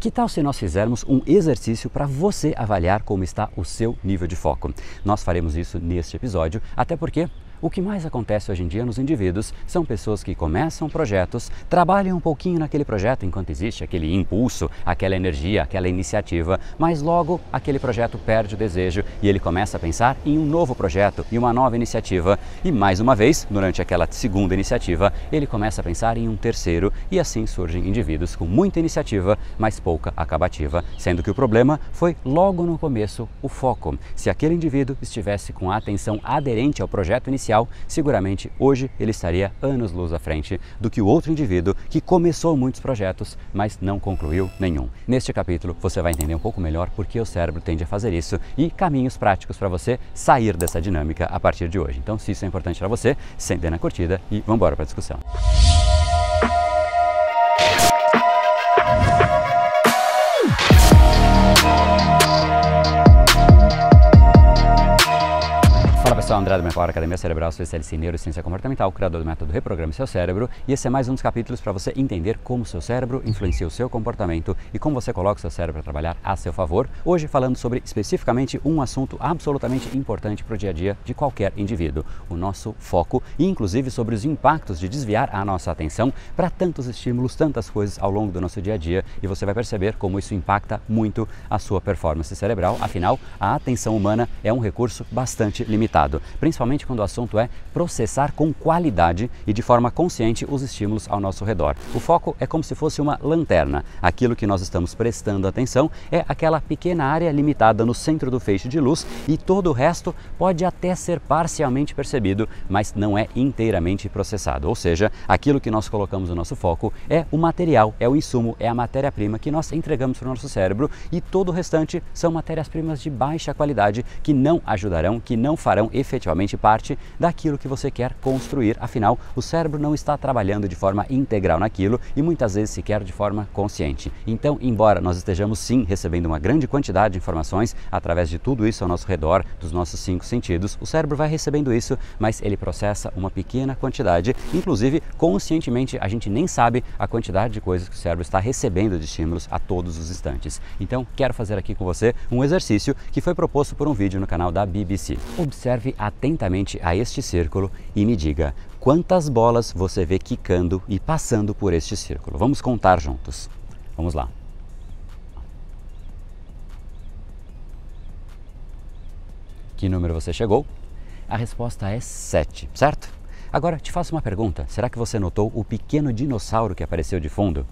Que tal se nós fizermos um exercício para você avaliar como está o seu nível de foco? Nós faremos isso neste episódio, até porque o que mais acontece hoje em dia nos indivíduos são pessoas que começam projetos, trabalham um pouquinho naquele projeto enquanto existe aquele impulso, aquela energia, aquela iniciativa, mas logo aquele projeto perde o desejo e ele começa a pensar em um novo projeto e uma nova iniciativa e mais uma vez, durante aquela segunda iniciativa, ele começa a pensar em um terceiro e assim surgem indivíduos com muita iniciativa, mas pouca acabativa, sendo que o problema foi logo no começo o foco. Se aquele indivíduo estivesse com a atenção aderente ao projeto inicial, seguramente hoje ele estaria anos-luz à frente do que o outro indivíduo que começou muitos projetos, mas não concluiu nenhum. Neste capítulo você vai entender um pouco melhor por que o cérebro tende a fazer isso e caminhos práticos para você sair dessa dinâmica a partir de hoje. Então, se isso é importante para você, senta na curtida e vamos embora para a discussão. Eu sou André do Buric, Academia Cerebral, sou especialista em neurociência comportamental, criador do método Reprograme Seu Cérebro, e esse é mais um dos capítulos para você entender como o seu cérebro influencia o seu comportamento e como você coloca o seu cérebro para trabalhar a seu favor. Hoje falando sobre especificamente um assunto absolutamente importante para o dia a dia de qualquer indivíduo, o nosso foco, e inclusive sobre os impactos de desviar a nossa atenção para tantos estímulos, tantas coisas ao longo do nosso dia a dia, e você vai perceber como isso impacta muito a sua performance cerebral. Afinal, a atenção humana é um recurso bastante limitado, principalmente quando o assunto é processar com qualidade e de forma consciente os estímulos ao nosso redor. O foco é como se fosse uma lanterna. Aquilo que nós estamos prestando atenção é aquela pequena área limitada no centro do feixe de luz e todo o resto pode até ser parcialmente percebido, mas não é inteiramente processado. Ou seja, aquilo que nós colocamos no nosso foco é o material, é o insumo, é a matéria-prima que nós entregamos para o nosso cérebro e todo o restante são matérias-primas de baixa qualidade que não ajudarão, que não farão efetivamente parte daquilo que você quer construir. Afinal, o cérebro não está trabalhando de forma integral naquilo e muitas vezes sequer de forma consciente. Então, embora nós estejamos sim recebendo uma grande quantidade de informações através de tudo isso ao nosso redor, dos nossos 5 sentidos, o cérebro vai recebendo isso, mas ele processa uma pequena quantidade. Inclusive, conscientemente, a gente nem sabe a quantidade de coisas que o cérebro está recebendo de estímulos a todos os instantes. Então, quero fazer aqui com você um exercício que foi proposto por um vídeo no canal da BBC. Observe atentamente a este círculo e me diga quantas bolas você vê quicando e passando por este círculo. Vamos contar juntos. Vamos lá. 1. Que número você chegou? A resposta é 7, certo? Agora te faço uma pergunta. Será que você notou o pequeno dinossauro que apareceu de fundo?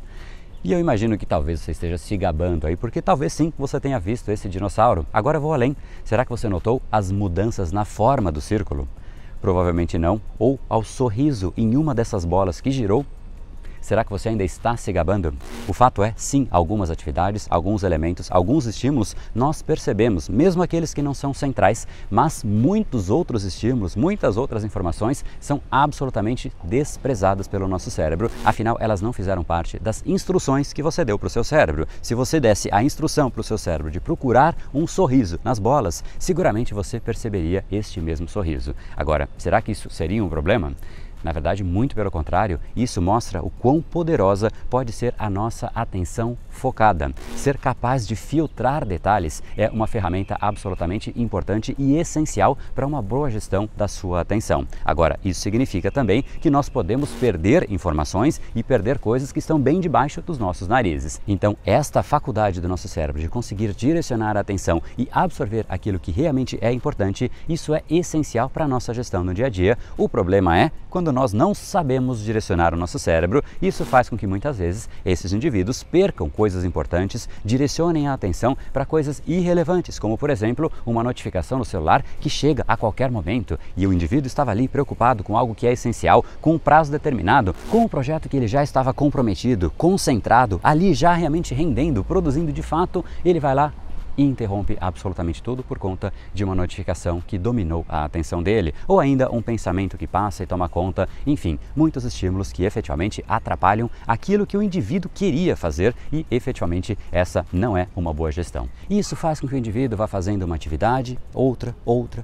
E eu imagino que talvez você esteja se gabando aí, porque talvez sim você tenha visto esse dinossauro. Agora eu vou além. Será que você notou as mudanças na forma do círculo? Provavelmente não. Ou ao sorriso em uma dessas bolas que girou? Será que você ainda está se gabando? O fato é, sim, algumas atividades, alguns elementos, alguns estímulos nós percebemos, mesmo aqueles que não são centrais, mas muitos outros estímulos, muitas outras informações são absolutamente desprezadas pelo nosso cérebro. Afinal, elas não fizeram parte das instruções que você deu para o seu cérebro. Se você desse a instrução para o seu cérebro de procurar um sorriso nas bolas, seguramente você perceberia este mesmo sorriso. Agora, será que isso seria um problema? Na verdade, muito pelo contrário, isso mostra o quão poderosa pode ser a nossa atenção focada. Ser capaz de filtrar detalhes é uma ferramenta absolutamente importante e essencial para uma boa gestão da sua atenção. Agora, isso significa também que nós podemos perder informações e perder coisas que estão bem debaixo dos nossos narizes. Então, esta faculdade do nosso cérebro de conseguir direcionar a atenção e absorver aquilo que realmente é importante, isso é essencial para a nossa gestão no dia a dia. O problema é quando nós não sabemos direcionar o nosso cérebro. Isso faz com que muitas vezes esses indivíduos percam coisas importantes, direcionem a atenção para coisas irrelevantes, como por exemplo, uma notificação no celular que chega a qualquer momento e o indivíduo estava ali preocupado com algo que é essencial, com um prazo determinado, com um projeto que ele já estava comprometido, concentrado, ali já realmente rendendo, produzindo de fato, ele vai lá e interrompe absolutamente tudo por conta de uma notificação que dominou a atenção dele, ou ainda um pensamento que passa e toma conta, enfim, muitos estímulos que efetivamente atrapalham aquilo que o indivíduo queria fazer e efetivamente essa não é uma boa gestão. Isso faz com que o indivíduo vá fazendo uma atividade, outra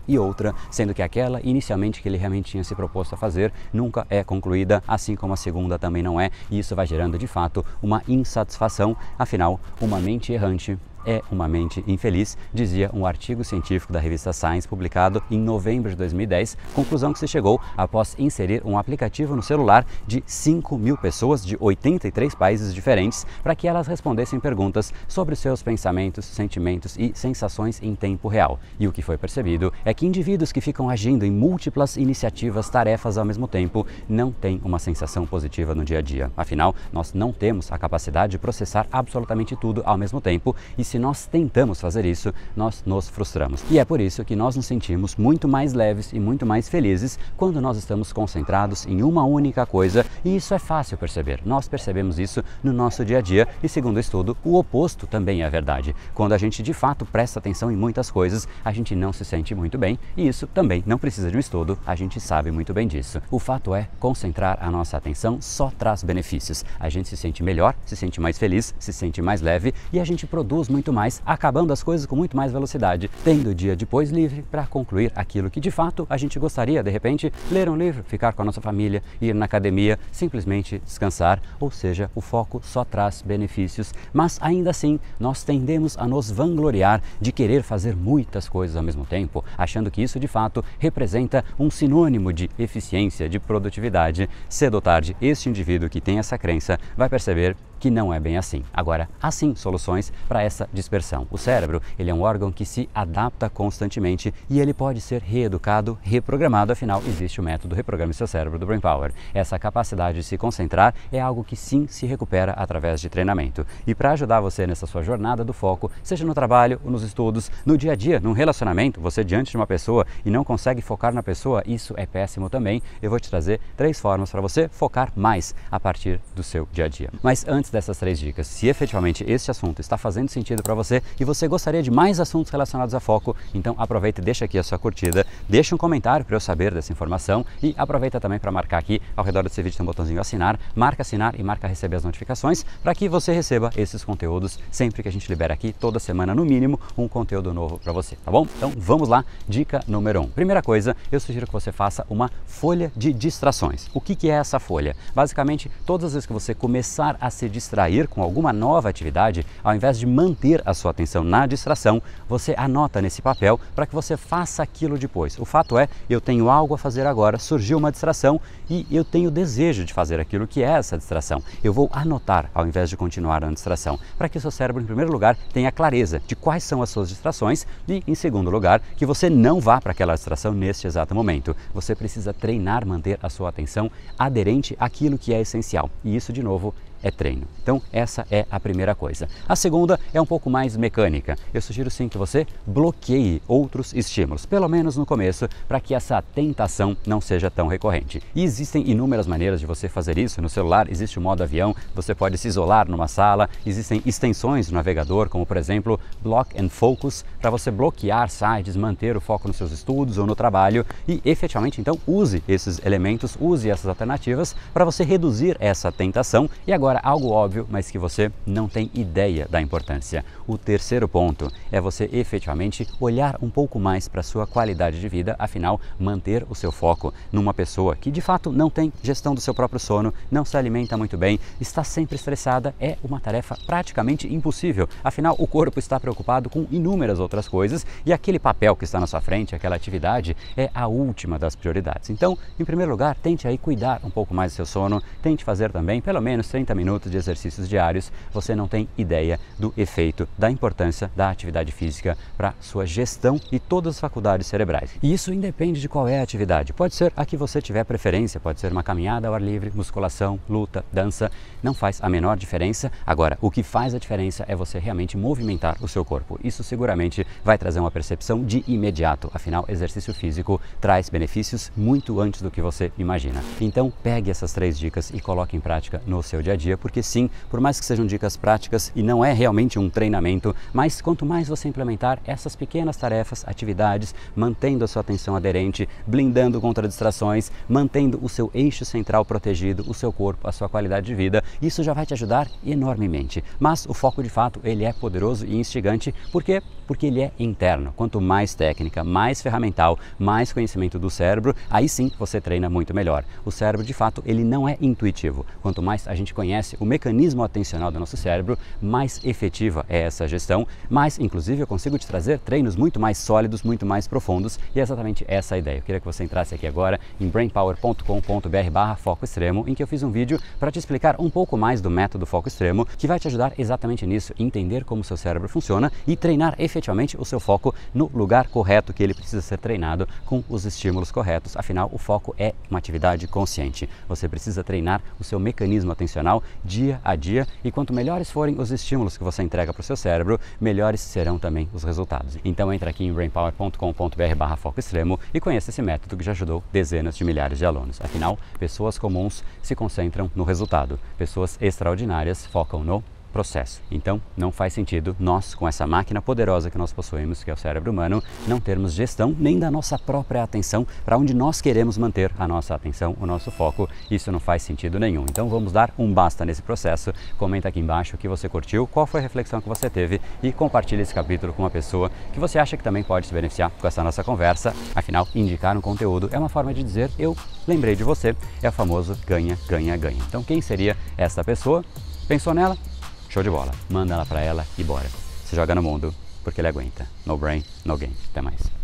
e outra, sendo que aquela inicialmente que ele realmente tinha se proposto a fazer nunca é concluída, assim como a segunda também não é, e isso vai gerando de fato uma insatisfação. Afinal, uma mente errante é uma mente infeliz, dizia um artigo científico da revista Science publicado em novembro de 2010, conclusão que se chegou após inserir um aplicativo no celular de 5 mil pessoas de 83 países diferentes para que elas respondessem perguntas sobre seus pensamentos, sentimentos e sensações em tempo real. E o que foi percebido é que indivíduos que ficam agindo em múltiplas iniciativas, tarefas ao mesmo tempo, não têm uma sensação positiva no dia a dia. Afinal, nós não temos a capacidade de processar absolutamente tudo ao mesmo tempo e se nós tentamos fazer isso, nós nos frustramos. E é por isso que nós nos sentimos muito mais leves e muito mais felizes quando nós estamos concentrados em uma única coisa, e isso é fácil perceber. Nós percebemos isso no nosso dia a dia e, segundo o estudo, o oposto também é verdade. Quando a gente de fato presta atenção em muitas coisas, a gente não se sente muito bem e isso também não precisa de um estudo, a gente sabe muito bem disso. O fato é, concentrar a nossa atenção só traz benefícios. A gente se sente melhor, se sente mais feliz, se sente mais leve e a gente produz muito mais, acabando as coisas com muito mais velocidade, tendo o dia depois livre para concluir aquilo que de fato a gente gostaria, de repente, ler um livro, ficar com a nossa família, ir na academia, simplesmente descansar, ou seja, o foco só traz benefícios, mas ainda assim nós tendemos a nos vangloriar de querer fazer muitas coisas ao mesmo tempo, achando que isso de fato representa um sinônimo de eficiência, de produtividade. Cedo ou tarde, este indivíduo que tem essa crença vai perceber que não é bem assim. Agora, há sim soluções para essa dispersão. O cérebro, ele é um órgão que se adapta constantemente e ele pode ser reeducado, reprogramado, afinal existe o método Reprograme Seu Cérebro do Brain Power. Essa capacidade de se concentrar é algo que sim se recupera através de treinamento. E para ajudar você nessa sua jornada do foco, seja no trabalho, nos estudos, no dia a dia, num relacionamento, você diante de uma pessoa e não consegue focar na pessoa, isso é péssimo também. Eu vou te trazer 3 formas para você focar mais a partir do seu dia a dia. Mas antes dessas 3 dicas, se efetivamente este assunto está fazendo sentido para você e você gostaria de mais assuntos relacionados a foco, então aproveita e deixa aqui a sua curtida, deixa um comentário para eu saber dessa informação e aproveita também para marcar aqui, ao redor desse vídeo tem um botãozinho assinar, marca assinar e marca receber as notificações para que você receba esses conteúdos sempre que a gente libera aqui, toda semana no mínimo, um conteúdo novo para você, tá bom? Então vamos lá, dica número 1. Primeira coisa, eu sugiro que você faça uma folha de distrações. O que é essa folha? Basicamente, todas as vezes que você começar a se distrair com alguma nova atividade, ao invés de manter a sua atenção na distração, você anota nesse papel para que você faça aquilo depois. O fato é, eu tenho algo a fazer agora, surgiu uma distração e eu tenho desejo de fazer aquilo que é essa distração. Eu vou anotar ao invés de continuar na distração, para que o seu cérebro, em primeiro lugar, tenha clareza de quais são as suas distrações e, em segundo lugar, que você não vá para aquela distração neste exato momento. Você precisa treinar, manter a sua atenção aderente àquilo que é essencial. E isso, de novo, é treino. Então essa é a primeira coisa. A segunda é um pouco mais mecânica. Eu sugiro sim que você bloqueie outros estímulos, pelo menos no começo, para que essa tentação não seja tão recorrente. E existem inúmeras maneiras de você fazer isso. No celular existe o modo avião, você pode se isolar numa sala, existem extensões no navegador, como por exemplo block and focus, para você bloquear sites, manter o foco nos seus estudos ou no trabalho e efetivamente então use esses elementos, use essas alternativas para você reduzir essa tentação. E agora algo óbvio, mas que você não tem ideia da importância. O terceiro ponto é você efetivamente olhar um pouco mais para a sua qualidade de vida, afinal, manter o seu foco numa pessoa que de fato não tem gestão do seu próprio sono, não se alimenta muito bem, está sempre estressada, é uma tarefa praticamente impossível, afinal o corpo está preocupado com inúmeras outras coisas e aquele papel que está na sua frente, aquela atividade, é a última das prioridades. Então, em primeiro lugar, tente aí cuidar um pouco mais do seu sono, tente fazer também pelo menos 30 minutos de exercícios diários. Você não tem ideia do efeito, da importância da atividade física para sua gestão e todas as faculdades cerebrais. E isso independe de qual é a atividade. Pode ser a que você tiver preferência, pode ser uma caminhada ao ar livre, musculação, luta, dança, não faz a menor diferença. Agora, o que faz a diferença é você realmente movimentar o seu corpo. Isso seguramente vai trazer uma percepção de imediato, afinal, exercício físico traz benefícios muito antes do que você imagina. Então, pegue essas 3 dicas e coloque em prática no seu dia a dia. dia, porque sim, por mais que sejam dicas práticas e não é realmente um treinamento, mas quanto mais você implementar essas pequenas tarefas, atividades, mantendo a sua atenção aderente, blindando contra distrações, mantendo o seu eixo central protegido, o seu corpo, a sua qualidade de vida, isso já vai te ajudar enormemente. Mas o foco de fato, ele é poderoso e instigante. Por quê? Porque ele é interno. Quanto mais técnica, mais ferramental, mais conhecimento do cérebro, aí sim você treina muito melhor. O cérebro, de fato, ele não é intuitivo. Quanto mais a gente conhece o mecanismo atencional do nosso cérebro, mais efetiva é essa gestão, mas, inclusive, eu consigo te trazer treinos muito mais sólidos, muito mais profundos, e é exatamente essa a ideia. Eu queria que você entrasse aqui agora em brainpower.com.br/foco extremo, em que eu fiz um vídeo para te explicar um pouco mais do método foco extremo, que vai te ajudar exatamente nisso, entender como o seu cérebro funciona e treinar efetivamente o seu foco no lugar correto, que ele precisa ser treinado com os estímulos corretos. Afinal, o foco é uma atividade consciente. Você precisa treinar o seu mecanismo atencional dia a dia, e quanto melhores forem os estímulos que você entrega para o seu cérebro, melhores serão também os resultados. Então entra aqui em brainpower.com.br/foco extremo e conheça esse método que já ajudou dezenas de milhares de alunos. Afinal, pessoas comuns se concentram no resultado, pessoas extraordinárias focam no processo. Então, não faz sentido nós, com essa máquina poderosa que nós possuímos, que é o cérebro humano, não termos gestão nem da nossa própria atenção, para onde nós queremos manter a nossa atenção, o nosso foco. Isso não faz sentido nenhum. Então, vamos dar um basta nesse processo. Comenta aqui embaixo o que você curtiu, qual foi a reflexão que você teve, e compartilha esse capítulo com uma pessoa que você acha que também pode se beneficiar com essa nossa conversa. Afinal, indicar um conteúdo é uma forma de dizer eu lembrei de você. É o famoso ganha, ganha, ganha. Então, quem seria essa pessoa? Pensou nela? Show de bola, manda ela pra ela e bora. Se joga no mundo, porque ele aguenta. No brain, no game. Até mais.